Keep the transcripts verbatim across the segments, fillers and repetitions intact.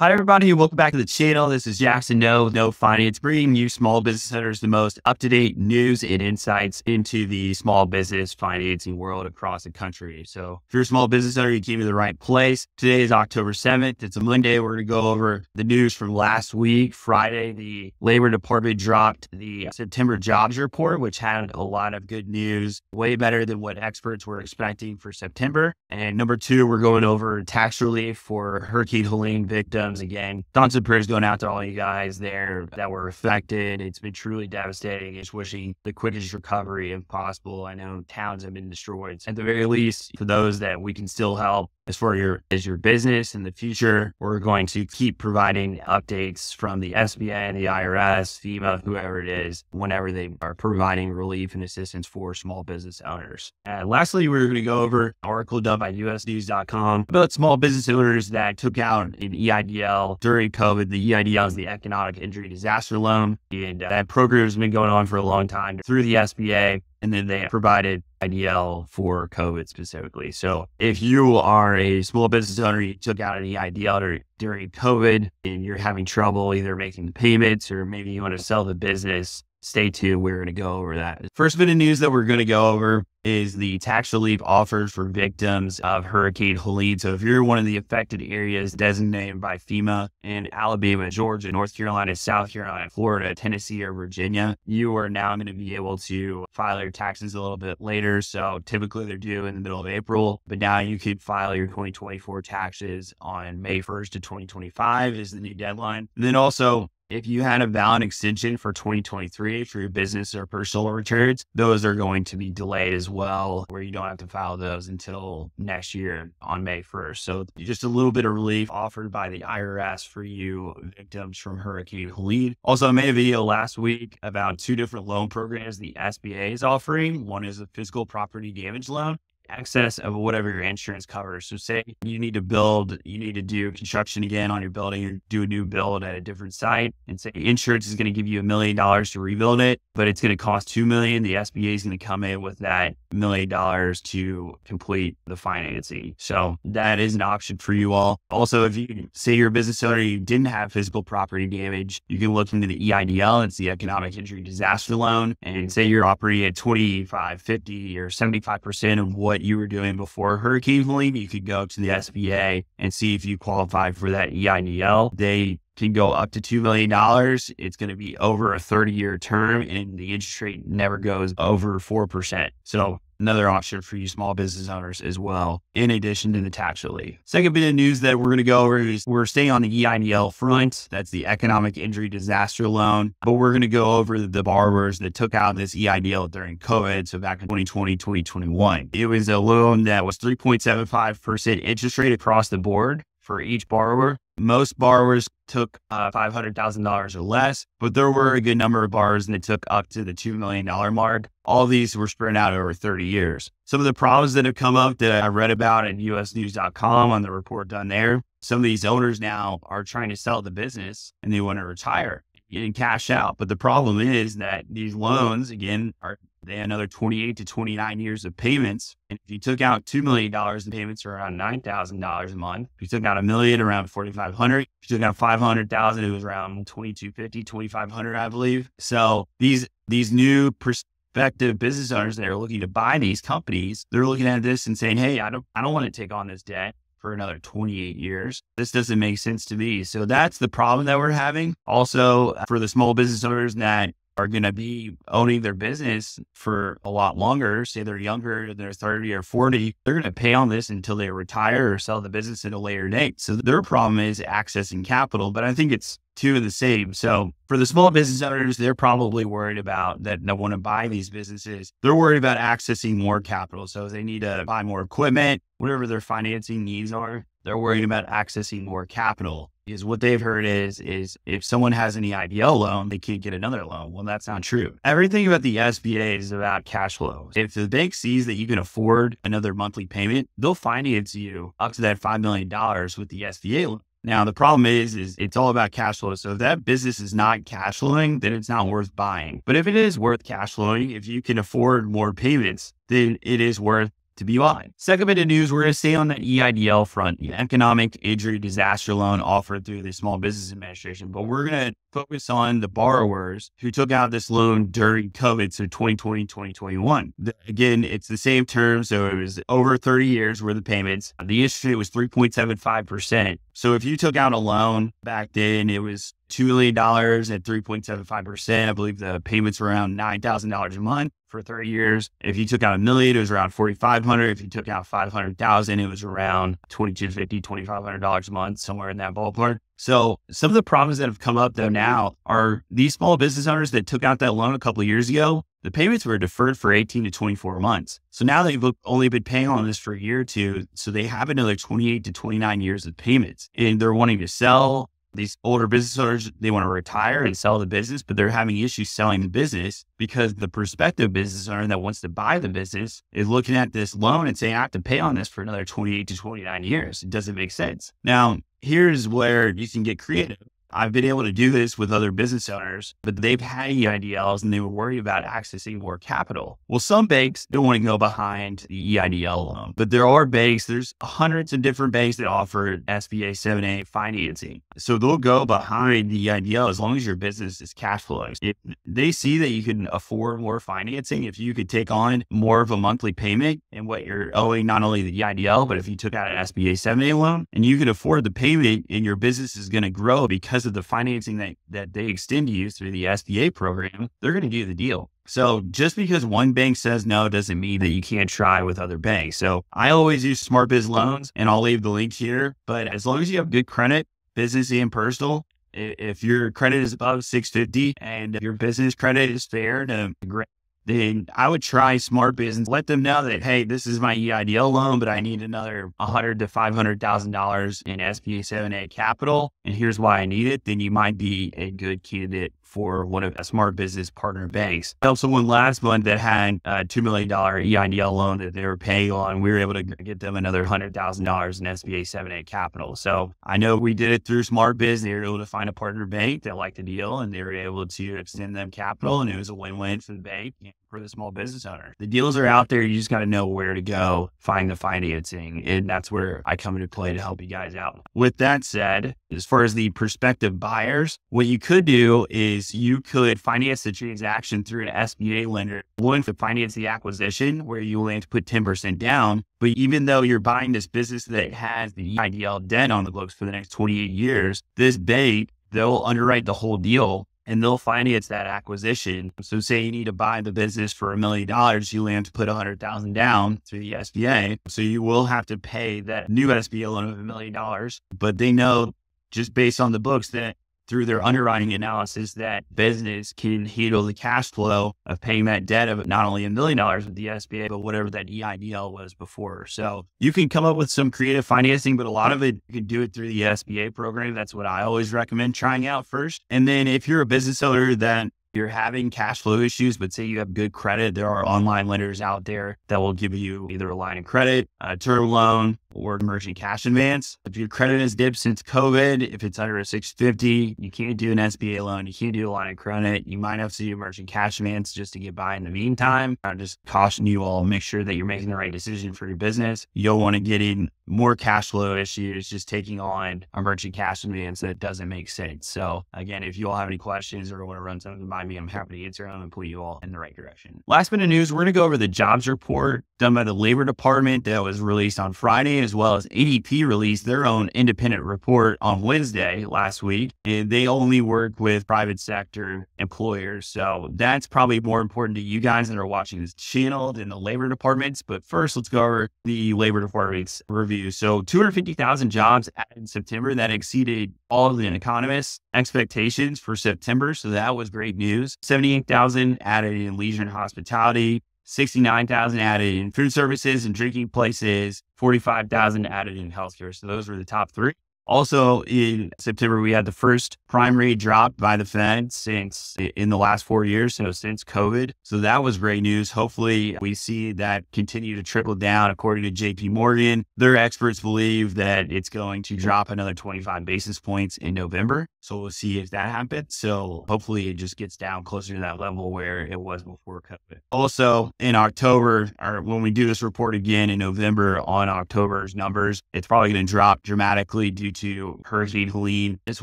Hi, everybody. Welcome back to the channel. This is Jackson Noe, No Finance, bringing you small business owners the most up-to-date news and insights into the small business financing world across the country. So if you're a small business owner, you came to the right place. Today is October seventh. It's a Monday. We're going to go over the news from last week. Friday, the Labor Department dropped the September jobs report, which had a lot of good news, way better than what experts were expecting for September. And number two, we're going over tax relief for Hurricane Helene victims. Again, thoughts and prayers going out to all you guys there that were affected. It's been truly devastating. Just wishing the quickest recovery if possible. I know towns have been destroyed. At the very least, for those that we can still help, as far as your, as your business in the future, we're going to keep providing updates from the S B A and the I R S, FEMA, whoever it is, whenever they are providing relief and assistance for small business owners. And lastly, we're going to go over an article done by U S news dot com about small business owners that took out an E I D L during COVID. The E I D L is the Economic Injury Disaster Loan, and that program has been going on for a long time through the S B A. And then they provided E I D L for COVID specifically. So if you are a small business owner, you took out an E I D L during COVID and you're having trouble either making the payments or maybe you want to sell the business, stay tuned. We're going to go over that. First bit of news that we're going to go over is the tax relief offers for victims of Hurricane Helene. So if you're one of the affected areas designated by FEMA in Alabama, Georgia, North Carolina, South Carolina, Florida, Tennessee, or Virginia, you are now going to be able to file your taxes a little bit later. So typically they're due in the middle of April, but now you could file your twenty twenty-four taxes on May first to twenty twenty-five is the new deadline. And then also, if you had a valid extension for twenty twenty-three for your business or personal returns, those are going to be delayed as well, where you don't have to file those until next year on May first. So just a little bit of relief offered by the I R S for you victims from Hurricane Helene. Also, I made a video last week about two different loan programs the S B A is offering. One is a physical property damage loan, excess of whatever your insurance covers. So say you need to build, you need to do construction again on your building or do a new build at a different site, and say insurance is going to give you a million dollars to rebuild it, but it's going to cost two million dollars. The S B A is going to come in with that million dollars to complete the financing. So that is an option for you all. Also, if you say you're a business owner, you didn't have physical property damage, you can look into the E I D L. It's the Economic Injury Disaster Loan. And say you're operating at twenty-five, fifty, or seventy-five percent of what you were doing before Hurricane Helene, you could go to the S B A and see if you qualify for that E I D L. They can go up to two million dollars. It's going to be over a thirty year term and the interest rate never goes over four percent. So another option for you small business owners as well, in addition to the tax relief. Second bit of news that we're going to go over is we're staying on the E I D L front. That's the Economic Injury Disaster Loan. But we're going to go over the borrowers that took out this E I D L during COVID. So back in twenty twenty, twenty twenty-one, it was a loan that was three point seven five percent interest rate across the board for each borrower. Most borrowers took uh, five hundred thousand dollars or less, but there were a good number of borrowers that took up to the two million dollars mark. All these were spread out over thirty years. Some of the problems that have come up that I read about at U S news dot com on the report done there, some of these owners now are trying to sell the business and they want to retire and cash out. But the problem is that these loans, again, are they have another twenty-eight to twenty-nine years of payments. And if you took out two million dollars, the payments are around nine thousand dollars a month. If you took out a million, around forty-five hundred dollars. If you took out five hundred thousand dollars, it was around twenty-two fifty, twenty-five hundred dollars, I believe. So these, these new prospective business owners that are looking to buy these companies, they're looking at this and saying, hey, I don't, I don't want to take on this debt for another twenty-eight years. This doesn't make sense to me. So that's the problem that we're having. Also, for the small business owners that are going to be owning their business for a lot longer, say they're younger, they're thirty or forty, they're going to pay on this until they retire or sell the business at a later date. So their problem is accessing capital, but I think it's two of the same. So for the small business owners, they're probably worried about that. They want to buy these businesses. They're worried about accessing more capital. So they need to buy more equipment, whatever their financing needs are, they're worried about accessing more capital. Is what they've heard is, is if someone has an E I D L loan, they can't get another loan. Well, that's not true. Everything about the S B A is about cash flow. If the bank sees that you can afford another monthly payment, they'll finance you up to that five million dollars with the S B A loan. Now, the problem is, is it's all about cash flow. So if that business is not cash flowing, then it's not worth buying. But if it is worth cash flowing, if you can afford more payments, then it is worth to be live. Second bit of news, we're going to stay on that E I D L front, the economic injury disaster loan offered through the Small Business Administration, but we're going to focus on the borrowers who took out this loan during COVID, so twenty twenty, twenty twenty-one. The, again, it's the same term, so it was over thirty years worth of payments. The interest rate was three point seven five percent. So if you took out a loan back then, it was two million dollars at three point seven five percent. I believe the payments were around nine thousand dollars a month for thirty years. If you took out a million, it was around four thousand five hundred dollars. If you took out five hundred thousand dollars, it was around two thousand two hundred fifty dollars, two thousand five hundred dollars a month, somewhere in that ballpark. So some of the problems that have come up though now are these small business owners that took out that loan a couple of years ago, the payments were deferred for eighteen to twenty-four months. So now they've only been paying on this for a year or two. So they have another twenty-eight to twenty-nine years of payments, and they're wanting to sell. These older business owners, they want to retire and sell the business, but they're having issues selling the business because the prospective business owner that wants to buy the business is looking at this loan and saying, I have to pay on this for another twenty-eight to twenty-nine years. It doesn't make sense. Now, here's where you can get creative. I've been able to do this with other business owners, but they've had E I D Ls and they were worried about accessing more capital. Well, some banks don't want to go behind the E I D L loan, but there are banks, there's hundreds of different banks that offer S B A seven A financing. So they'll go behind the E I D L as long as your business is cash flowing. If they see that you can afford more financing, if you could take on more of a monthly payment and what you're owing, not only the E I D L, but if you took out an S B A seven A loan and you could afford the payment and your business is going to grow because of the financing that, that they extend to you through the S B A program, they're going to do the deal. So just because one bank says no doesn't mean that you can't try with other banks. So I always use SmartBiz Loans, and I'll leave the link here. But as long as you have good credit, business and personal, if your credit is above six fifty and your business credit is fair to great, then I would try SmartBiz and let them know that, hey, this is my E I D L loan, but I need another one hundred thousand to five hundred thousand dollars in S B A seven A capital, and here's why I need it. Then you might be a good candidate for one of a smart business partner banks. I helped someone last month that had a two million dollars E I D L loan that they were paying on. We were able to get them another one hundred thousand dollars in S B A seven A capital. So I know we did it through SmartBiz. They were able to find a partner bank that liked the deal, and they were able to extend them capital, and it was a win-win for the bank. For the small business owner, the deals are out there. You just got to know where to go find the financing, and that's where I come into play to help you guys out. With that said, as far as the prospective buyers, what you could do is you could finance the transaction through an S B A lender, willing to finance the acquisition, where you only have to put ten percent down. But even though you're buying this business that has the E I D L debt on the books for the next twenty-eight years, this bank, they'll underwrite the whole deal, and they'll finance that acquisition. So say you need to buy the business for a million dollars, you only have to put a hundred thousand down through the S B A. So you will have to pay that new S B A loan of a million dollars, but they know just based on the books that through their underwriting analysis, that business can handle the cash flow of paying that debt of not only a million dollars with the S B A, but whatever that E I D L was before. So you can come up with some creative financing, but a lot of it, you can do it through the S B A program. That's what I always recommend trying out first. And then if you're a business owner that you're having cash flow issues, but say you have good credit, there are online lenders out there that will give you either a line of credit, a term loan, or emergent cash advance. If your credit has dipped since COVID, if it's under a six fifty, you can't do an S B A loan. You can't do a line of credit. You might have to do emergent cash advance just to get by in the meantime. I just caution you all, make sure that you're making the right decision for your business. You'll want to get in more cash flow issues, just taking on emergent cash advance that doesn't make sense. So again, if you all have any questions or want to run something by me, I'm happy to answer them and put you all in the right direction. Last bit of news, we're going to go over the jobs report done by the Labor Department that was released on Friday, as well as A D P released their own independent report on Wednesday last week. And they only work with private sector employers. So that's probably more important to you guys that are watching this channel than the Labor Department's. But first, let's go over the Labor Department's review. So two hundred fifty thousand jobs in September, that exceeded all of the economists' expectations for September. So that was great news. seventy-eight thousand added in leisure and hospitality, sixty-nine thousand added in food services and drinking places, forty-five thousand added in healthcare. So those were the top three. Also, in September, we had the first prime rate drop by the Fed since in the last four years, so since COVID. So that was great news. Hopefully, we see that continue to trickle down. According to J P Morgan, their experts believe that it's going to drop another twenty-five basis points in November. So we'll see if that happens. So hopefully it just gets down closer to that level where it was before COVID. Also, in October, or when we do this report again in November on October's numbers, it's probably going to drop dramatically due to Hurricane Helene, as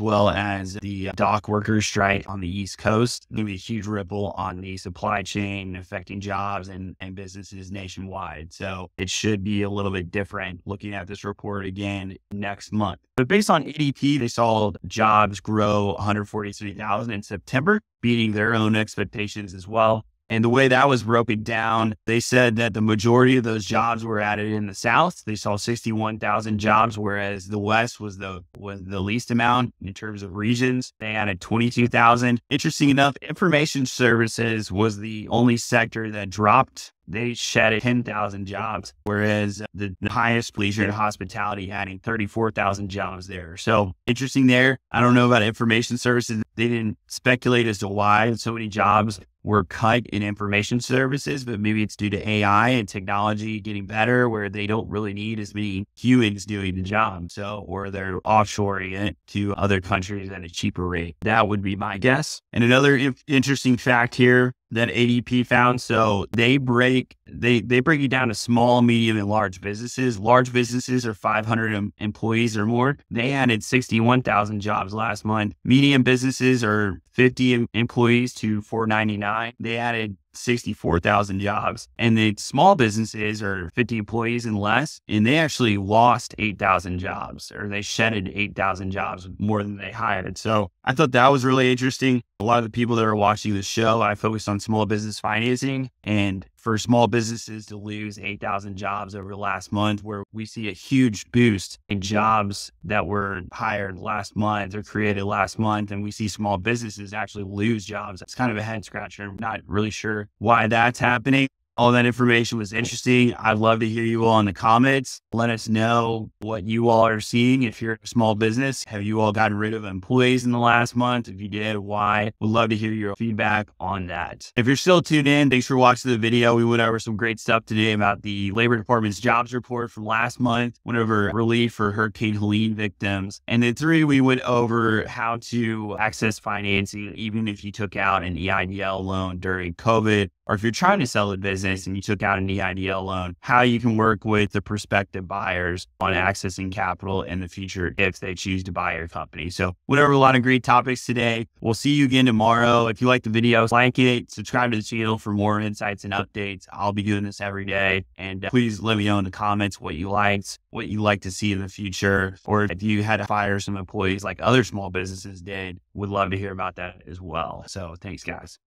well as the dock workers strike on the East Coast. It's going to be a huge ripple on the supply chain, affecting jobs and, and businesses nationwide. So it should be a little bit different looking at this report again next month. But based on A D P, they saw jobs grow one hundred forty-three thousand in September, beating their own expectations as well. And the way that was broken down, they said that the majority of those jobs were added in the South. They saw sixty-one thousand jobs, whereas the West was the was the least amount in terms of regions. They added twenty-two thousand. Interesting enough, information services was the only sector that dropped. They shedded ten thousand jobs, whereas the highest, leisure and hospitality, adding thirty-four thousand jobs there. So interesting there. I don't know about information services. They didn't speculate as to why so many jobs were cut in information services, but maybe it's due to A I and technology getting better, where they don't really need as many humans doing the job. So, or they're offshoring it to other countries at a cheaper rate. That would be my guess. And another interesting fact here that A D P found. So they break, they, they break it down to small, medium, and large businesses. Large businesses are five hundred employees or more. They added sixty-one thousand jobs last month. Medium businesses are fifty employees to four ninety-nine. They added sixty-four thousand jobs, and the small businesses are fifty employees and less, and they actually lost eight thousand jobs, or they shedded eight thousand jobs more than they hired. So I thought that was really interesting. A lot of the people that are watching this show, I focused on small business financing, and for small businesses to lose eight thousand jobs over the last month, where we see a huge boost in jobs that were hired last month or created last month, and we see small businesses actually lose jobs. That's kind of a head scratcher. I'm not really sure why that's happening. All that information was interesting. I'd love to hear you all in the comments. Let us know what you all are seeing. If you're a small business, have you all gotten rid of employees in the last month? If you did, why? We'd love to hear your feedback on that. If you're still tuned in, thanks for watching the video. We went over some great stuff today about the Labor Department's jobs report from last month, went over relief for Hurricane Helene victims. And then three, we went over how to access financing, even if you took out an E I D L loan during COVID, or if you're trying to sell a business and you took out an E I D L loan, how you can work with the prospective buyers on accessing capital in the future if they choose to buy your company. So went over a lot of great topics today. We'll see you again tomorrow. If you like the video, like it, subscribe to the channel for more insights and updates. I'll be doing this every day. And please let me know in the comments what you liked, what you'd like to see in the future, or if you had to fire some employees like other small businesses did, would love to hear about that as well. So thanks, guys.